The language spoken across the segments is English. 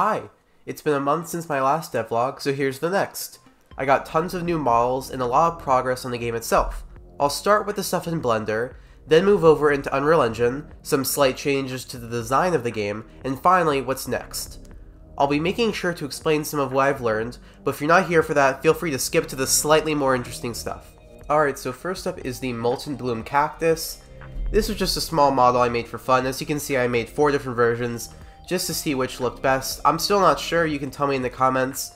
Hi! It's been a month since my last devlog, so here's the next. I got tons of new models and a lot of progress on the game itself. I'll start with the stuff in Blender, then move over into Unreal Engine, some slight changes to the design of the game, and finally, what's next. I'll be making sure to explain some of what I've learned, but if you're not here for that, feel free to skip to the slightly more interesting stuff. Alright, so first up is the Molten Bloom Cactus. This was just a small model I made for fun. As you can see, I made 4 different versions, just to see which looked best. I'm still not sure, you can tell me in the comments.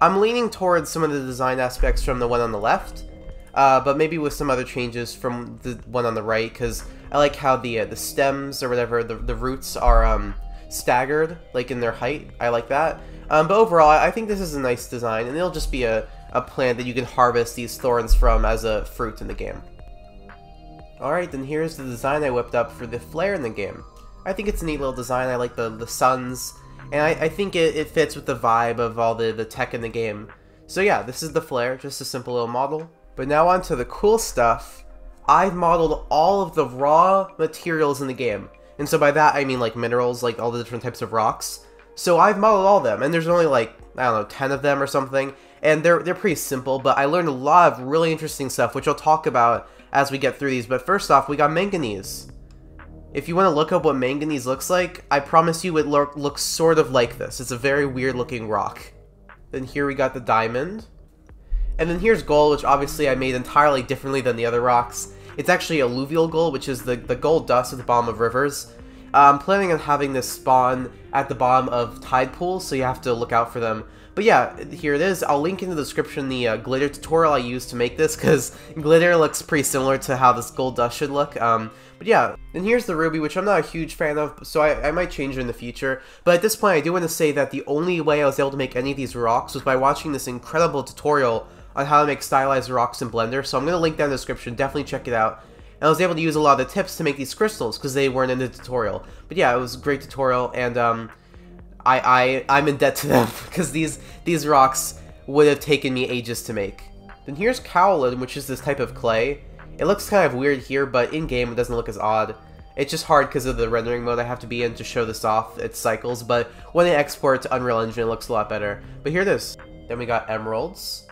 I'm leaning towards some of the design aspects from the one on the left, but maybe with some other changes from the one on the right, because I like how the stems or whatever, the roots are staggered, like in their height. I like that. But overall, I think this is a nice design, and it'll just be a plant that you can harvest these thorns from as a fruit in the game. Alright, then here's the design I whipped up for the flare in the game. I think it's a neat little design. I like the suns, and I think it fits with the vibe of all the tech in the game. So yeah, this is the flare, just a simple little model. But now on to the cool stuff. I've modeled all of the raw materials in the game, and so by that I mean like minerals, like all the different types of rocks. So I've modeled all of them, and there's only like, I don't know, 10 of them or something, and they're pretty simple, but I learned a lot of really interesting stuff, which I'll talk about as we get through these. But first off, we got manganese. If you want to look up what manganese looks like, I promise you it looks sort of like this. It's a very weird looking rock. Then here we got the diamond. And then here's gold, which obviously I made entirely differently than the other rocks. It's actually alluvial gold, which is the gold dust at the bottom of rivers. I'm planning on having this spawn at the bottom of tide pools, so you have to look out for them. But yeah, here it is. I'll link in the description the glitter tutorial I used to make this, because glitter looks pretty similar to how this gold dust should look. But yeah, and here's the ruby, which I'm not a huge fan of, so I might change it in the future. But at this point, I do want to say that the only way I was able to make any of these rocks was by watching this incredible tutorial on how to make stylized rocks in Blender, so I'm going to link that in the description. Definitely check it out. And I was able to use a lot of the tips to make these crystals, because they weren't in the tutorial. But yeah, it was a great tutorial, and I'm in debt to them, because these rocks would have taken me ages to make. Then here's kaolin, which is this type of clay. It looks kind of weird here, but in-game it doesn't look as odd. It's just hard because of the rendering mode I have to be in to show this off. It cycles, but when I export to Unreal Engine it looks a lot better. But here it is. Then we got emeralds,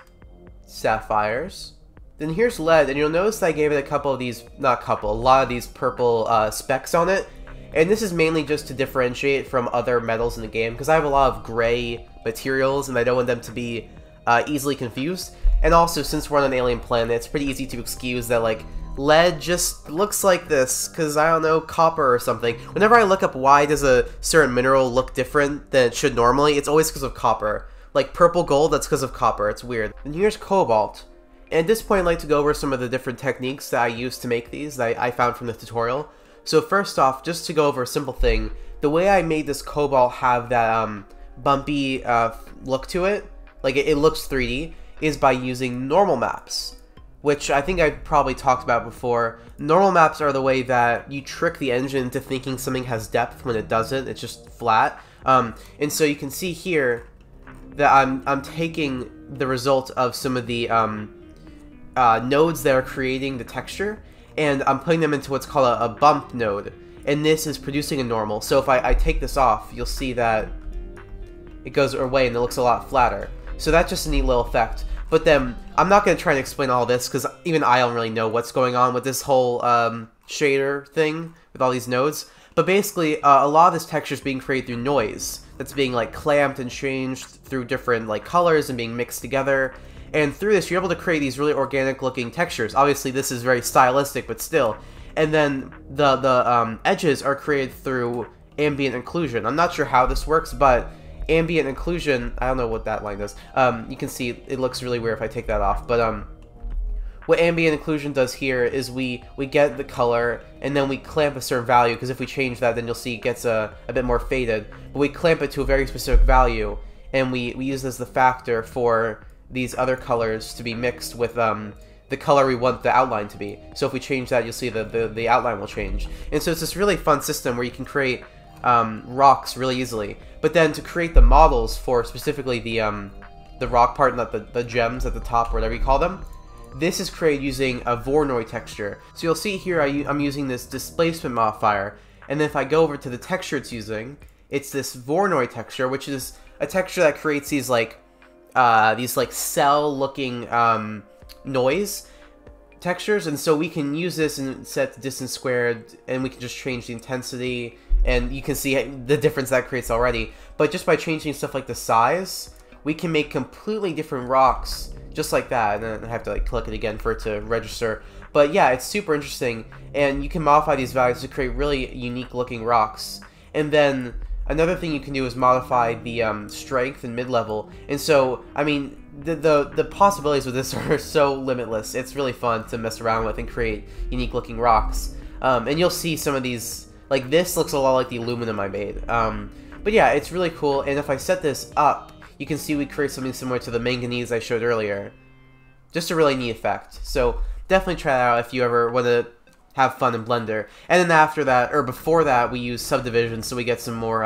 sapphires. Then here's lead, and you'll notice that I gave it a lot of these purple specks on it. And this is mainly just to differentiate from other metals in the game, because I have a lot of gray materials and I don't want them to be easily confused. And also, since we're on an alien planet, it's pretty easy to excuse that, like, lead just looks like this, because, I don't know, copper or something. Whenever I look up why does a certain mineral look different than it should normally, it's always because of copper. Like purple gold, that's because of copper. It's weird. And here's cobalt. And at this point, I'd like to go over some of the different techniques that I used to make these that I found from the tutorial. So first off, just to go over a simple thing, the way I made this cobalt have that bumpy look to it, like it looks 3D, is by using normal maps, which I think I've probably talked about before. Normal maps are the way that you trick the engine into thinking something has depth when it doesn't, it's just flat. And so you can see here that I'm taking the result of some of the nodes that are creating the texture, and I'm putting them into what's called a bump node, and this is producing a normal. So if I take this off, you'll see that it goes away and it looks a lot flatter. So that's just a neat little effect. But then, I'm not going to try and explain all this, because even I don't really know what's going on with this whole shader thing, with all these nodes. But basically, a lot of this texture is being created through noise, that's being like clamped and changed through different like colors and being mixed together. And through this, you're able to create these really organic looking textures. Obviously, this is very stylistic, but still. And then the edges are created through ambient occlusion. I'm not sure how this works, but ambient occlusion, I don't know what that line does. You can see it looks really weird if I take that off. But what ambient occlusion does here is we get the color, and then we clamp a certain value, because if we change that, then you'll see it gets a bit more faded. But we clamp it to a very specific value, and we use this as the factor for these other colors to be mixed with the color we want the outline to be. So if we change that, you'll see the outline will change. And so it's this really fun system where you can create rocks really easily. But then to create the models for specifically the rock part, not the gems at the top or whatever you call them, this is created using a Voronoi texture. So you'll see here I'm using this displacement modifier, and then if I go over to the texture it's using, it's this Voronoi texture, which is a texture that creates these like cell-looking noise textures, and so we can use this and set the distance squared, and we can just change the intensity, and you can see the difference that creates already. But just by changing stuff like the size, we can make completely different rocks just like that, and then I have to like click it again for it to register. But yeah, it's super interesting, and you can modify these values to create really unique looking rocks. And then another thing you can do is modify the strength and mid-level. And so, I mean, the possibilities with this are so limitless. It's really fun to mess around with and create unique looking rocks. And you'll see some of these, like this looks a lot like the aluminum I made. But yeah, it's really cool, and if I set this up, you can see we create something similar to the manganese I showed earlier. Just a really neat effect. So definitely try that out if you ever want to have fun in Blender. And then after that, or before that, we use subdivision so we get some more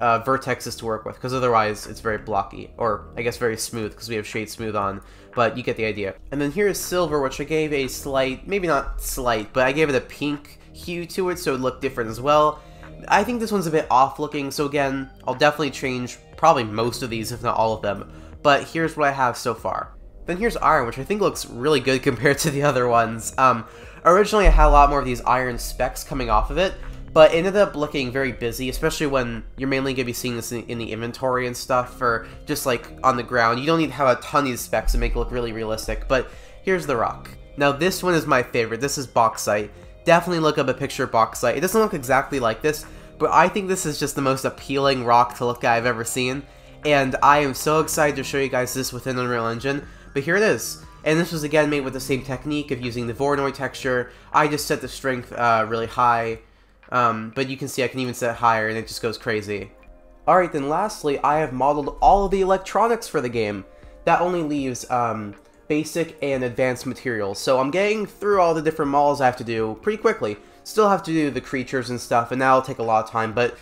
vertexes to work with, because otherwise it's very blocky, or I guess very smooth, because we have shade smooth on, but you get the idea. And then here is silver, which I gave a slight, maybe not slight, but I gave it a pink hue to it so it looked different as well. I think this one's a bit off looking, so again, I'll definitely change probably most of these, if not all of them, but here's what I have so far. Then here's iron, which I think looks really good compared to the other ones. Originally I had a lot more of these iron specks coming off of it, but it ended up looking very busy, especially when you're mainly going to be seeing this in the inventory and stuff, or just like on the ground. You don't need to have a ton of these specs to make it look really realistic, but here's the rock. Now this one is my favorite. This is bauxite. Definitely look up a picture of bauxite. It doesn't look exactly like this, but I think this is just the most appealing rock to look at I've ever seen, and I am so excited to show you guys this within Unreal Engine, but here it is. And this was again made with the same technique of using the Voronoi texture. I just set the strength really high, but you can see I can even set higher and it just goes crazy. Alright, then lastly, I have modeled all of the electronics for the game. That only leaves basic and advanced materials, so I'm getting through all the different models I have to do pretty quickly. Still have to do the creatures and stuff, and that'll take a lot of time, but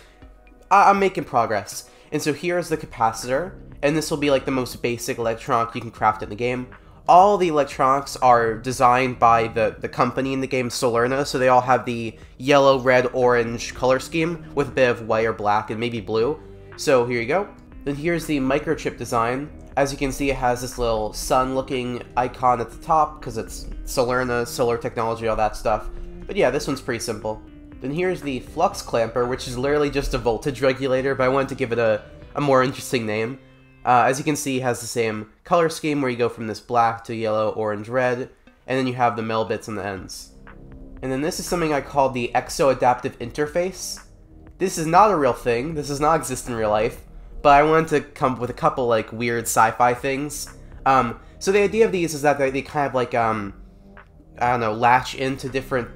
I'm making progress. And so here's the capacitor, and this will be like the most basic electronic you can craft in the game. All the electronics are designed by the company in the game, Solerna, so they all have the yellow, red, orange color scheme with a bit of white or black and maybe blue. So here you go. Then here's the microchip design. As you can see, it has this little sun-looking icon at the top, because it's Solerna, solar technology, all that stuff. But yeah, this one's pretty simple. Then here's the flux clamper, which is literally just a voltage regulator, but I wanted to give it a more interesting name. As you can see, it has the same color scheme, where you go from this black to yellow, orange, red, and then you have the metal bits on the ends. And then this is something I call the Exo-Adaptive Interface. This is not a real thing, this does not exist in real life, but I wanted to come up with a couple like weird sci-fi things. So the idea of these is that they kind of like, I don't know, latch into different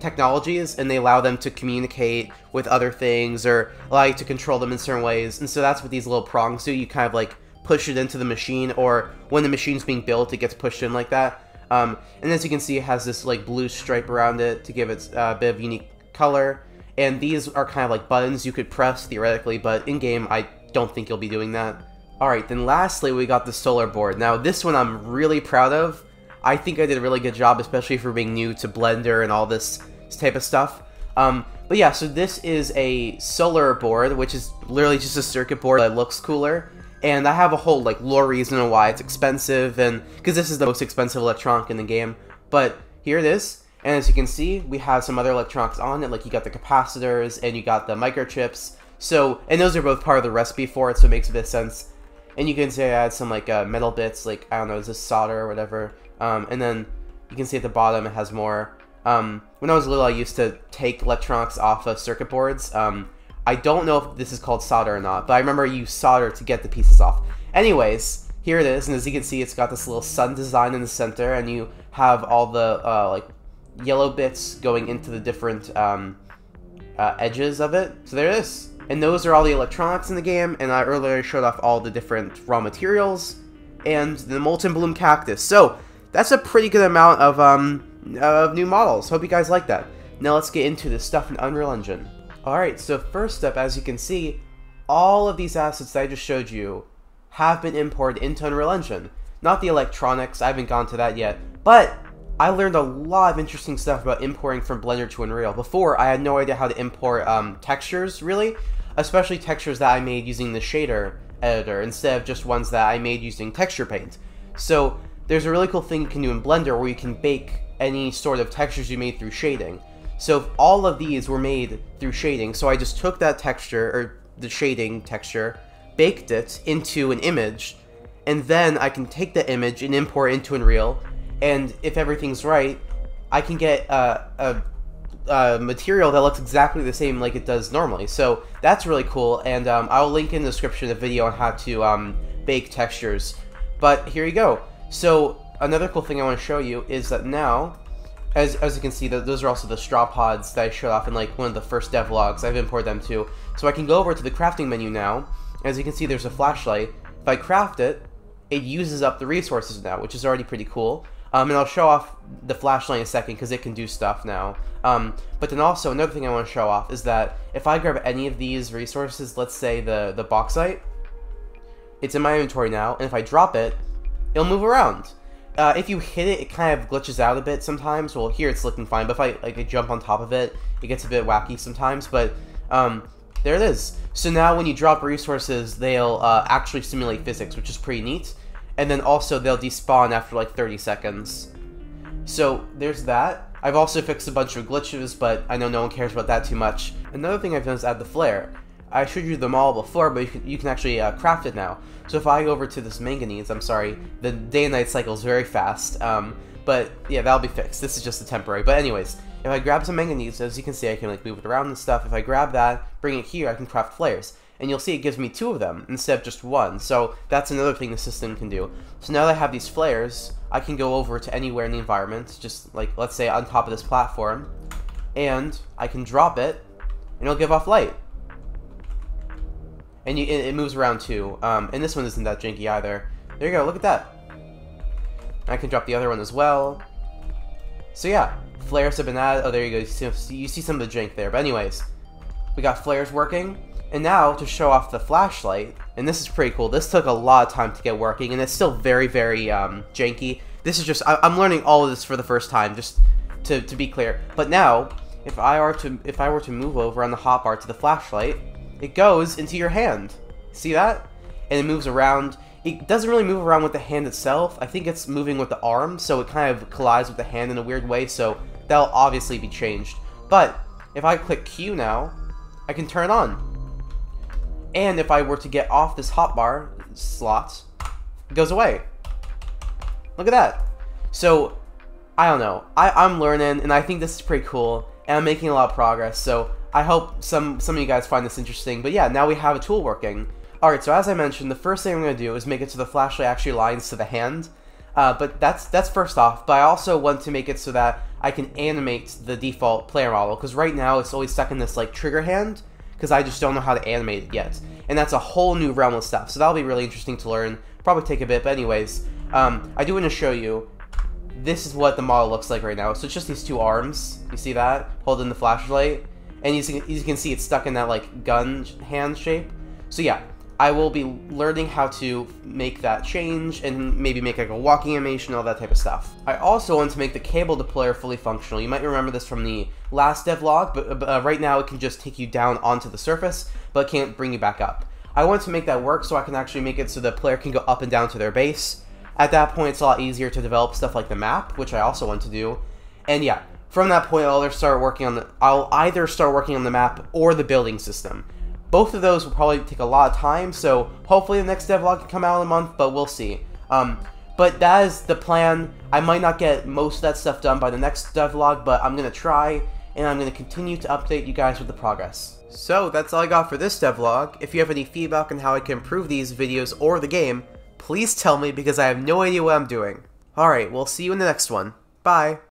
technologies, and they allow them to communicate with other things, or allow you to control them in certain ways. And so that's what these little prongs do. You kind of like push it into the machine, or when the machine's being built, it gets pushed in like that. And as you can see, it has this like blue stripe around it to give it a bit of unique color. And these are kind of like buttons you could press theoretically, but in game, I don't think you'll be doing that. Alright, then lastly we got the solar board. Now this one I'm really proud of. I think I did a really good job, especially for being new to Blender and all this type of stuff. But yeah, so this is a solar board, which is literally just a circuit board that looks cooler. And I have a whole like lore reason on why it's expensive, and because this is the most expensive electronic in the game. But here it is, and as you can see, we have some other electronics on it, like you got the capacitors and you got the microchips. So, and those are both part of the recipe for it, so it makes a bit of sense. And you can see I add some like metal bits, like I don't know, is this solder or whatever. And then you can see at the bottom it has more. When I was little, I used to take electronics off of circuit boards. I don't know if this is called solder or not, but I remember you solder to get the pieces off. Anyways, here it is, and as you can see, it's got this little sun design in the center, and you have all the like yellow bits going into the different edges of it. So there it is. And those are all the electronics in the game, and I earlier showed off all the different raw materials and the Molten Bloom Cactus. So that's a pretty good amount of new models. Hope you guys like that. Now let's get into this stuff in Unreal Engine. Alright, so first up, as you can see, all of these assets that I just showed you have been imported into Unreal Engine. Not the electronics, I haven't gone to that yet, but I learned a lot of interesting stuff about importing from Blender to Unreal. Before, I had no idea how to import textures, really. especially textures that I made using the shader editor instead of just ones that I made using texture paint. So there's a really cool thing you can do in Blender where you can bake any sort of textures you made through shading. So if all of these were made through shading, so I just took that texture, or the shading texture, baked it into an image, and then I can take the image and import into Unreal, and if everything's right, I can get a material that looks exactly the same like it does normally. So that's really cool, and I'll link in the description a video on how to bake textures. But here you go. So another cool thing I want to show you is that now, as you can see, those are also the straw pods that I showed off in like one of the first devlogs. I've imported them too. So I can go over to the crafting menu now. As you can see, there's a flashlight. If I craft it, it uses up the resources now, which is already pretty cool. And I'll show off the flashlight in a second because it can do stuff now. But then also another thing I want to show off is that if I grab any of these resources, let's say the bauxite, it's in my inventory now, and if I drop it, it'll move around. If you hit it, it kind of glitches out a bit sometimes. Well, here it's looking fine, but if I jump on top of it, it gets a bit wacky sometimes, but there it is. So now when you drop resources, they'll actually simulate physics, which is pretty neat. And then also they'll despawn after like 30 seconds. So there's that. I've also fixed a bunch of glitches, but I know no one cares about that too much. Another thing I've done is add the flare. I showed you them all before, but you can actually craft it now. So if I go over to this manganese, I'm sorry, the day and night cycle is very fast. But yeah, that'll be fixed. This is just a temporary. But anyways, if I grab some manganese, as you can see, I can like move it around and stuff. If I grab that, bring it here, I can craft flares. And you'll see it gives me 2 of them instead of just 1. So that's another thing the system can do. So now that I have these flares, I can go over to anywhere in the environment, just like, let's say on top of this platform, and I can drop it, and it'll give off light. And it moves around too. And this one isn't that janky either. There you go, look at that. I can drop the other one as well. So yeah, flares have been added. Oh, there you go, you see some of the jank there. But anyways, we got flares working. And now, to show off the flashlight, and this is pretty cool, this took a lot of time to get working, and it's still very, very janky. This is just, I'm learning all of this for the first time, just to be clear. But now, if I were to move over on the hotbar to the flashlight, it goes into your hand. See that? And it moves around. It doesn't really move around with the hand itself. I think it's moving with the arm, so it kind of collides with the hand in a weird way, so that'll obviously be changed. But if I click Q now, I can turn it on. And if I were to get off this hotbar slot, it goes away. Look at that. So, I don't know. I'm learning, and I think this is pretty cool, and I'm making a lot of progress, so I hope some of you guys find this interesting. But yeah, now we have a tool working. Alright, so as I mentioned, the first thing I'm going to do is make it so the flashlight actually aligns to the hand. But that's first off, but I also want to make it so that I can animate the default player model, because right now it's always stuck in this like trigger hand, because I just don't know how to animate it yet. And that's a whole new realm of stuff, so that'll be really interesting to learn. Probably take a bit, but anyways, I do want to show you, this is what the model looks like right now. So it's just these 2 arms, you see that, holding the flashlight, and you can see it's stuck in that like gun hand shape. So yeah, I will be learning how to make that change, and maybe make like a walking animation, all that type of stuff. I also want to make the cable deployer fully functional. You might remember this from the last devlog, but right now it can just take you down onto the surface, but it can't bring you back up. I want to make that work so I can actually make it so the player can go up and down to their base. At that point, it's a lot easier to develop stuff like the map, which I also want to do. And yeah, from that point, I'll either start working on the map or the building system. Both of those will probably take a lot of time, so hopefully the next devlog can come out in a month, but we'll see. But that is the plan. I might not get most of that stuff done by the next devlog, but I'm going to try, and I'm going to continue to update you guys with the progress. So that's all I got for this devlog. If you have any feedback on how I can improve these videos or the game, please tell me because I have no idea what I'm doing. Alright, we'll see you in the next one. Bye!